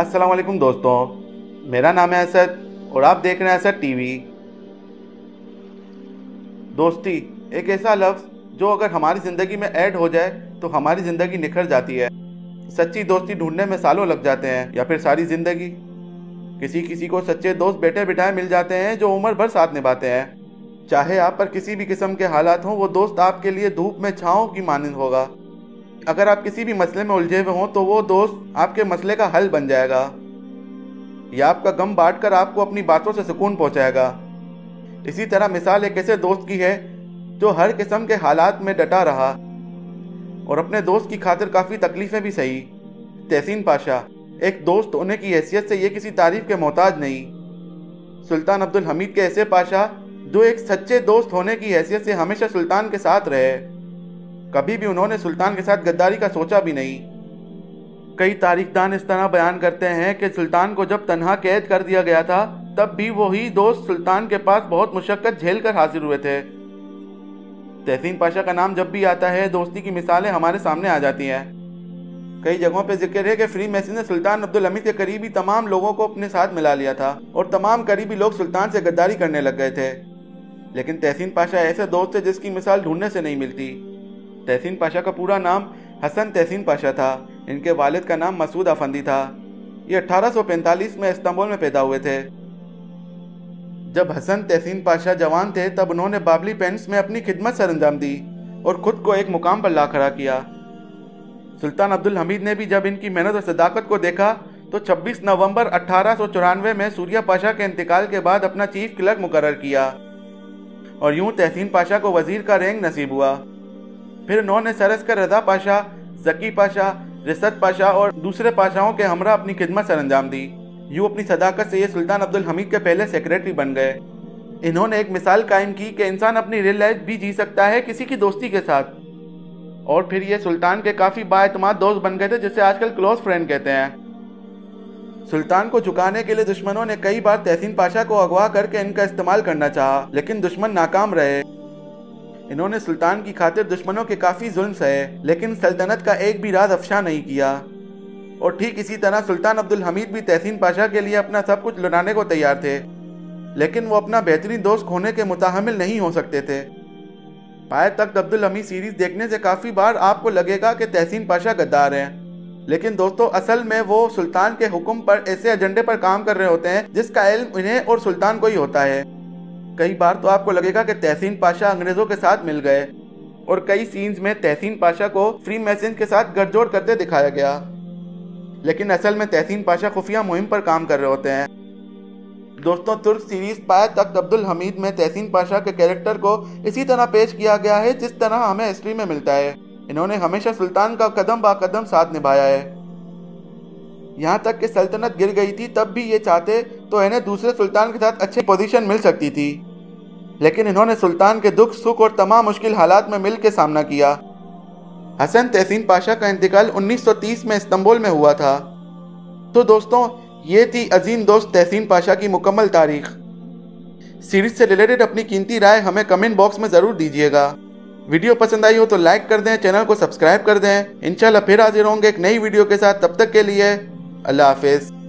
अस्सलाम वालेकुम दोस्तों, मेरा नाम है असद और आप देख रहे हैं असद टीवी। दोस्ती एक ऐसा लफ्ज़ जो अगर हमारी ज़िंदगी में ऐड हो जाए तो हमारी ज़िंदगी निखर जाती है। सच्ची दोस्ती ढूंढने में सालों लग जाते हैं या फिर सारी ज़िंदगी। किसी किसी को सच्चे दोस्त बैठे बिठाए मिल जाते हैं जो उम्र भर साथ निभाते हैं। चाहे आप पर किसी भी किस्म के हालात हों, वो दोस्त आपके लिए धूप में छाँव की मानंद होगा। अगर आप किसी भी मसले में उलझे हुए हों तो वो दोस्त आपके मसले का हल बन जाएगा या आपका गम बांटकर आपको अपनी बातों से सुकून पहुंचाएगा। इसी तरह मिसाल एक ऐसे दोस्त की है जो हर किस्म के हालात में डटा रहा और अपने दोस्त की खातिर काफ़ी तकलीफ़ें भी सही। तहसीन पाशा एक दोस्त होने की हैसियत से ये किसी तारीफ के मोहताज नहीं। सुल्तान अब्दुल हमीद के ऐसे पाशा जो एक सच्चे दोस्त होने की हैसियत से हमेशा सुल्तान के साथ रहे। कभी भी उन्होंने सुल्तान के साथ गद्दारी का सोचा भी नहीं। कई तारीखदान इस तरह बयान करते हैं कि सुल्तान को जब तन्हा कैद कर दिया गया था तब भी वही दोस्त सुल्तान के पास बहुत मुशक्क़त झेल कर हाजिर हुए थे। तहसीन पाशा का नाम जब भी आता है दोस्ती की मिसालें हमारे सामने आ जाती हैं। कई जगहों पर जिक्र है कि फ्री मैसी ने सुल्तान अब्दुल हमीद के करीबी तमाम लोगों को अपने साथ मिला लिया था और तमाम करीबी लोग सुल्तान से गद्दारी करने लग गए थे। लेकिन तहसीन पाशा ऐसे दोस्त थे जिसकी मिसाल ढूंढने से नहीं मिलती। तहसीन पाशा का पूरा नाम हसन तहसीन पाशा था। इनके वालिद का नाम मसूद आफंदी था। ये 1845 में इस्तांबुल में पैदा हुए थे। जब हसन तहसीन पाशा जवान थे तब उन्होंने बाबली पेंट्स में अपनी खिदमत सर अंजाम दी और ख़ुद को एक मुकाम पर ला खड़ा किया। सुल्तान अब्दुल हमीद ने भी जब इनकी मेहनत और सदाकत को देखा तो 26 नवंबर 1894 में सूर्या पाशा के इंतकाल के बाद अपना चीफ क्लर्क मुकर्रर किया और यूं तहसीन पाशा को वजीर का रैंक नसीब हुआ। फिर उन्होंने सरस्कार रज़ा पाशा, ज़की पाशा, रिश्त पाशा और दूसरे पाशाओं के हमरा अपनी खिदमत सर अंजाम दी। यूँ अपनी सदाकत से ये सुल्तान अब्दुल हमीद के पहले सेक्रेटरी बन गए। इन्होंने एक मिसाल कायम की कि इंसान अपनी रियल लाइफ भी जी सकता है किसी की दोस्ती के साथ। और फिर ये सुल्तान के काफ़ी बाएतमाद दोस्त बन गए थे जिसे आजकल क्लोज फ्रेंड कहते हैं। सुल्तान को झुकाने के लिए दुश्मनों ने कई बार तहसीन पाशा को अगवा करके इनका इस्तेमाल करना चाहा, लेकिन दुश्मन नाकाम रहे। इन्होंने सुल्तान की खातिर दुश्मनों के काफ़ी जुल्म सहे, लेकिन सल्तनत का एक भी राज अफशा नहीं किया। और ठीक इसी तरह सुल्तान अब्दुल हमीद भी तहसीन पाशा के लिए अपना सब कुछ लुटाने को तैयार थे, लेकिन वो अपना बेहतरीन दोस्त खोने के मुताहमिल नहीं हो सकते थे। पाये तख्त अब्दुल हमीद सीरीज़ देखने से काफ़ी बार आपको लगेगा कि तहसीन पाशा गद्दार हैं, लेकिन दोस्तों असल में वो सुल्तान के हुक्म पर ऐसे एजेंडे पर काम कर रहे होते हैं जिसका इल्म इन्हें और सुल्तान को ही होता है। कई बार तो आपको लगेगा कि तहसीन पाशा अंग्रेज़ों के साथ मिल गए और कई सीन्स में तहसीन पाशा को फ्री मैसी के साथ गठजोड़ करते दिखाया गया, लेकिन असल में तहसीन पाशा खुफिया मुहिम पर काम कर रहे होते हैं। दोस्तों तुर्क सीरीज़ पाये तख्त अब्दुल हमीद में तहसीन पाशा के कैरेक्टर को इसी तरह पेश किया गया है जिस तरह हमें हिस्ट्री में मिलता है। इन्होंने हमेशा सुल्तान का कदम बा कदम साथ निभाया है। यहाँ तक कि सल्तनत गिर गई थी तब भी ये चाहते तो इन्हें दूसरे सुल्तान के साथ अच्छी पोजीशन मिल सकती थी, लेकिन इन्होंने सुल्तान के दुख सुख और तमाम मुश्किल हालात में मिल के सामना किया। हसन तहसीन पाशा का इंतकाल 1930 में इस्तांबुल में हुआ था। तो दोस्तों ये थी अजीम दोस्त तहसीन पाशा की मुकम्मल तारीख। सीरीज़ से रिलेटेड अपनी कीमती राय हमें कमेंट बॉक्स में ज़रूर दीजिएगा। वीडियो पसंद आई हो तो लाइक कर दें, चैनल को सब्सक्राइब कर दें। इंशाल्लाह फिर हाजिर होंगे एक नई वीडियो के साथ। तब तक के लिए अल्लाह हाफिज़।